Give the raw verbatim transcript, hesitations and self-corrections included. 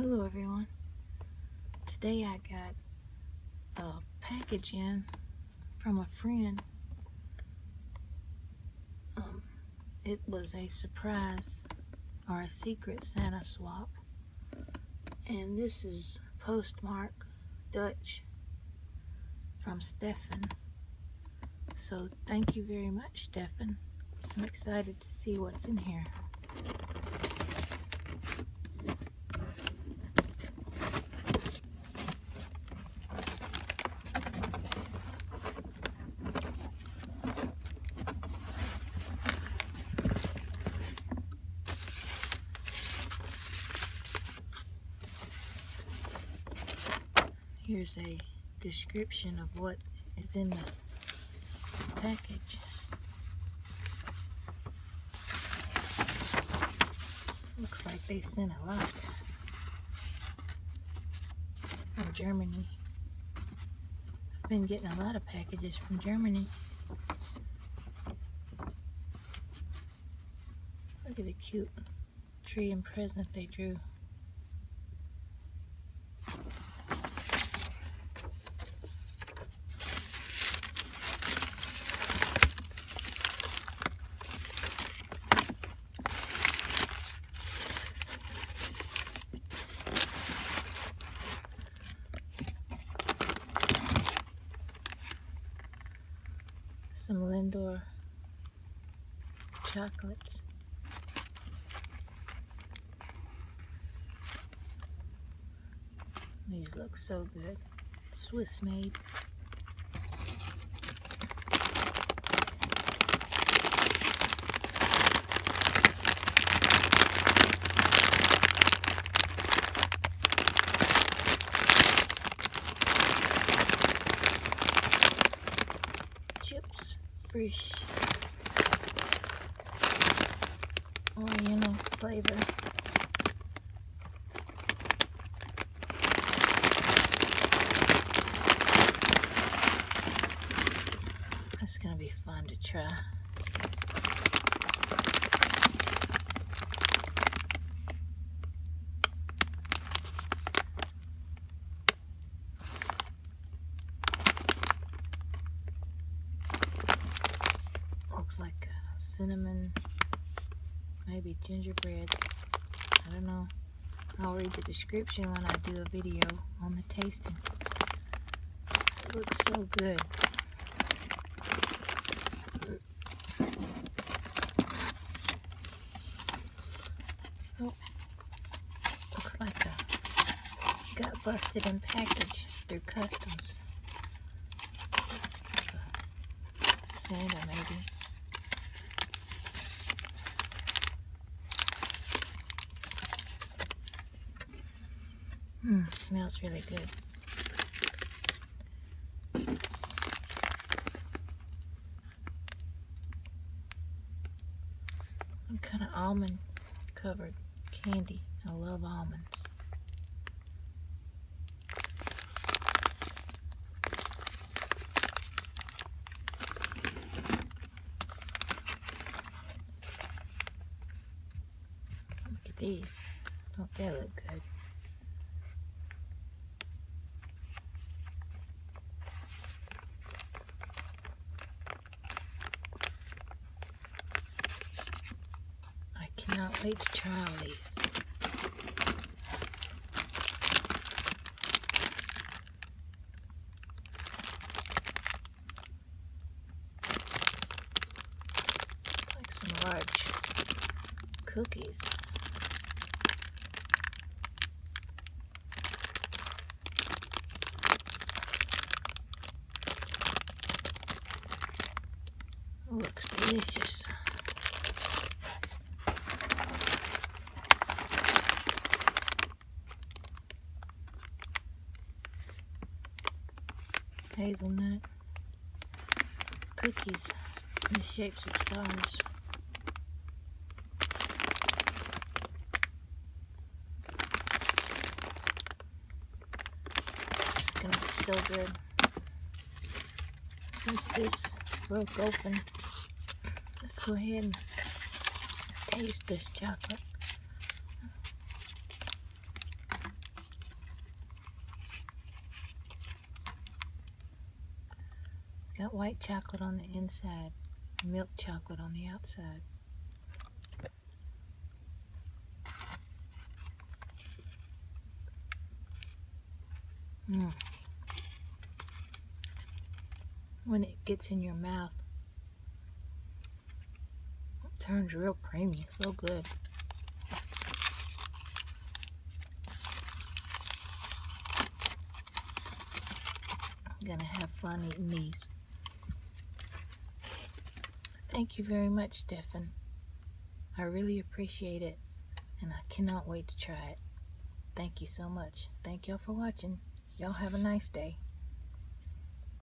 Hello everyone. Today I got a package in from a friend. Um, it was a surprise or a secret Santa swap. And this is postmark Dutch from Steffon. So thank you very much, Steffon. I'm excited to see what's in here. Here's a description of what is in the package. Looks like they sent a lot from Germany. I've been getting a lot of packages from Germany. Look at the cute tree and present they drew. Some Lindor chocolates. These look so good. Swiss made. Chips, fresh, oriental flavor, that's going to be fun to try. Looks like cinnamon, maybe gingerbread, I don't know. I'll read the description when I do a video on the tasting. It looks so good. Oh, looks like a got busted and packaged through customs. Santa maybe. Mmm, smells really good. Some kind of almond covered candy. I love almonds. Look at these. Don't they look good? I cannot wait to try all these. Like some large cookies. Looks delicious. Hazelnut cookies in the shapes of stars. It's gonna be so good. Since this broke open, let's go ahead and taste this chocolate. got white chocolate on the inside, milk chocolate on the outside. Mm. When it gets in your mouth, it turns real creamy, so good. I'm gonna have fun eating these. Thank you very much, Steffon. I really appreciate it, and I cannot wait to try it. Thank you so much. Thank y'all for watching. Y'all have a nice day.